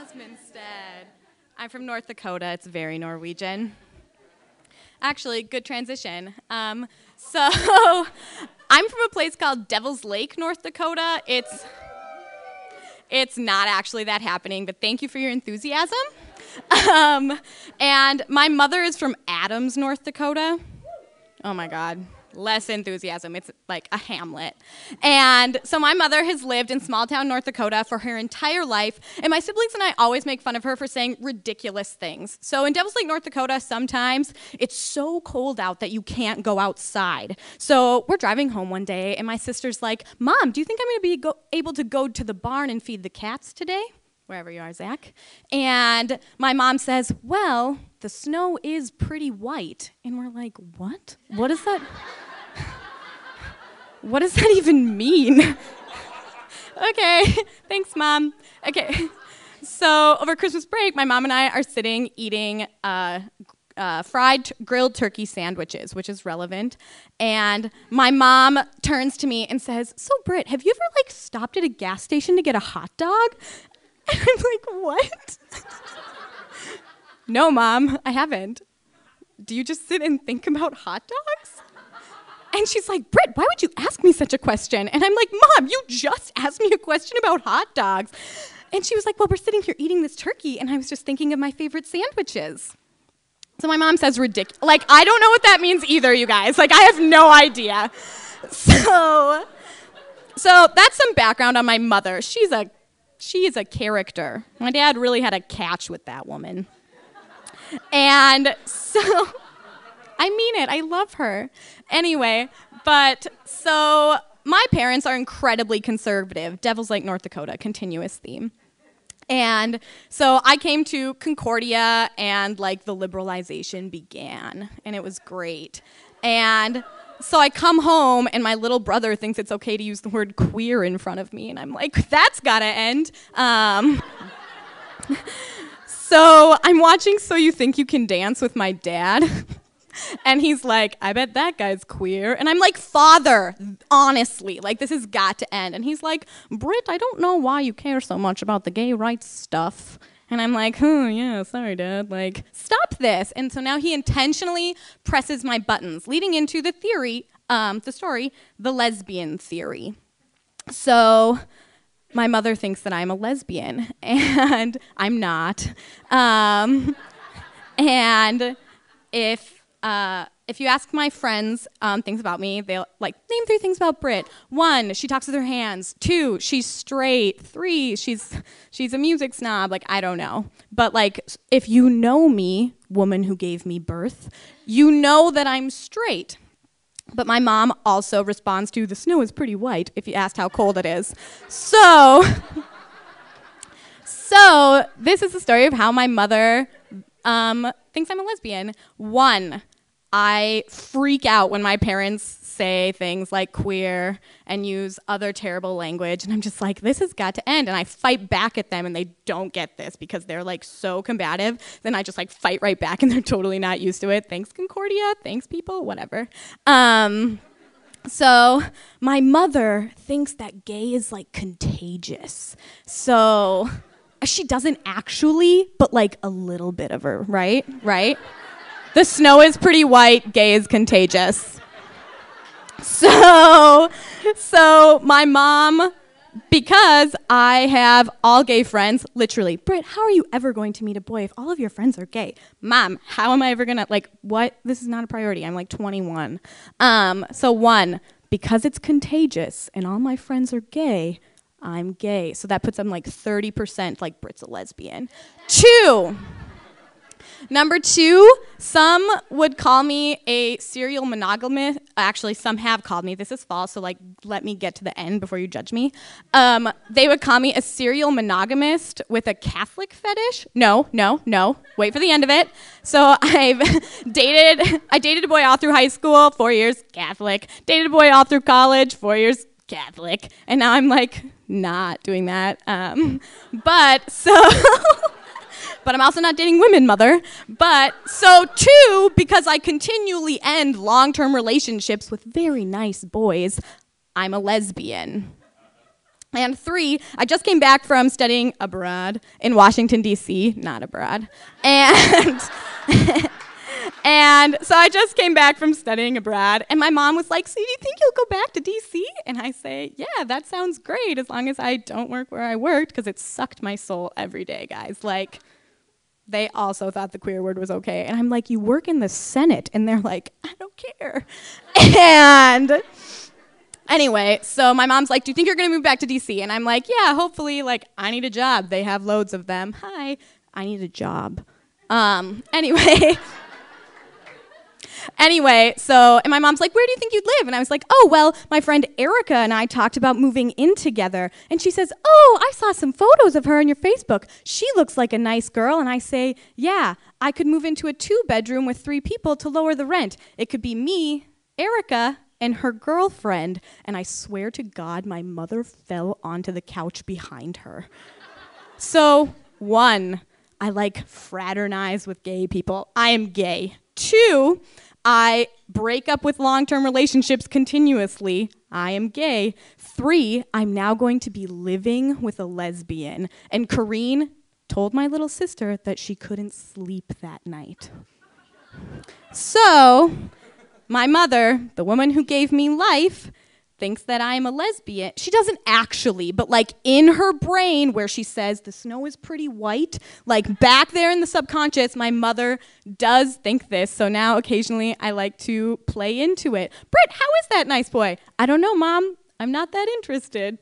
Osmondstead. I'm from North Dakota. It's very Norwegian. Actually, good transition. I'm from a place called Devil's Lake, North Dakota. It's not actually that happening, but thank you for your enthusiasm. And my mother is from Adams, North Dakota. Oh my God, less enthusiasm. It's like a hamlet. And so my mother has lived in small town North Dakota for her entire life, and my siblings and I always make fun of her for saying ridiculous things. So in Devil's Lake, North Dakota, sometimes it's so cold out that you can't go outside. So we're driving home one day, and my sister's like, "Mom, do you think I'm gonna be able to go to the barn and feed the cats today?" Wherever you are, Zach. And my mom says, "Well, the snow is pretty white." And we're like, what? What does that, what does that even mean? Okay, thanks, Mom. Okay, so over Christmas break, my mom and I are sitting eating fried grilled turkey sandwiches, which is relevant. And my mom turns to me and says, "So Britt, have you ever like stopped at a gas station to get a hot dog?" And I'm like, what? No, Mom, I haven't. Do you just sit and think about hot dogs? And she's like, "Britt, why would you ask me such a question?" And I'm like, "Mom, you just asked me a question about hot dogs." And she was like, "Well, we're sitting here eating this turkey, and I was just thinking of my favorite sandwiches." So my mom says, ridiculous. Like, I don't know what that means either, you guys. Like, I have no idea. So that's some background on my mother. She is a character. My dad really had a catch with that woman. And so, I mean it, I love her. Anyway, but so my parents are incredibly conservative. Devil's Lake, North Dakota, continuous theme. And so I came to Concordia and like the liberalization began and it was great. And so I come home, and my little brother thinks it's okay to use the word queer in front of me, and I'm like, that's gotta end. So I'm watching So You Think You Can Dance with my dad, and he's like, "I bet that guy's queer." And I'm like, "Father, honestly, like this has got to end." And he's like, "Britt, I don't know why you care so much about the gay rights stuff." And I'm like, "Oh, yeah, sorry, Dad. Like, stop this." And so now he intentionally presses my buttons, leading into the theory, the lesbian theory. So my mother thinks that I'm a lesbian, and I'm not. And if you ask my friends things about me, they'll like, name three things about Britt. 1, she talks with her hands. 2, she's straight. 3, she's a music snob. Like, I don't know. But like, if you know me, woman who gave me birth, you know that I'm straight. But my mom also responds to, the snow is pretty white if you asked how cold it is. So this is the story of how my mother thinks I'm a lesbian. 1, I freak out when my parents say things like queer and use other terrible language, and I'm just like, this has got to end. And I fight back at them, and they don't get this because they're like so combative. Then I just like fight right back, and they're totally not used to it. Thanks, Concordia. Thanks, people. Whatever. So my mother thinks that gay is like contagious. So she doesn't actually, but like a little bit of her, right? Right? The snow is pretty white, gay is contagious. So my mom, because I have all gay friends, literally, "Britt, how are you ever going to meet a boy if all of your friends are gay?" Mom, how am I ever gonna, like, what? This is not a priority, I'm like 21. So 1, because it's contagious and all my friends are gay, I'm gay. So that puts them like 30%, like Britt's a lesbian. 2, Number 2, some would call me a serial monogamist. Actually, some have called me. This is false, so like, let me get to the end before you judge me. They would call me a serial monogamist with a Catholic fetish. No. Wait for the end of it. So I dated a boy all through high school, 4 years, Catholic. Dated a boy all through college, 4 years, Catholic. And now I'm like, not doing that. But I'm also not dating women, mother. But so 2, because I continually end long-term relationships with very nice boys, I'm a lesbian. And 3, I just came back from studying abroad in Washington, D.C., not abroad. And so I just came back from studying abroad, and my mom was like, so you think you'll go back to D.C.? And I say, yeah, that sounds great, as long as I don't work where I worked, because it sucked my soul every day, guys. Like, they also thought the queer word was okay. And I'm like, you work in the Senate? And they're like, I don't care. And anyway, so my mom's like, do you think you're going to move back to D.C.? And I'm like, yeah, hopefully, like, I need a job. They have loads of them. Hi, I need a job. Anyway. Anyway, so, and my mom's like, where do you think you'd live? And I was like, oh, well, my friend Erica and I talked about moving in together. And she says, oh, I saw some photos of her on your Facebook. She looks like a nice girl. And I say, yeah, I could move into a 2-bedroom with 3 people to lower the rent. It could be me, Erica, and her girlfriend. And I swear to God, my mother fell onto the couch behind her. So, 1, I like fraternize with gay people. I am gay. 2, I break up with long-term relationships continuously. I am gay. 3, I'm now going to be living with a lesbian. And Corrine told my little sister that she couldn't sleep that night. So, my mother, the woman who gave me life, thinks that I'm a lesbian. She doesn't actually, but like in her brain where she says the snow is pretty white, like back there in the subconscious, my mother does think this. So now occasionally I like to play into it. Britt, how is that nice boy? I don't know, Mom. I'm not that interested.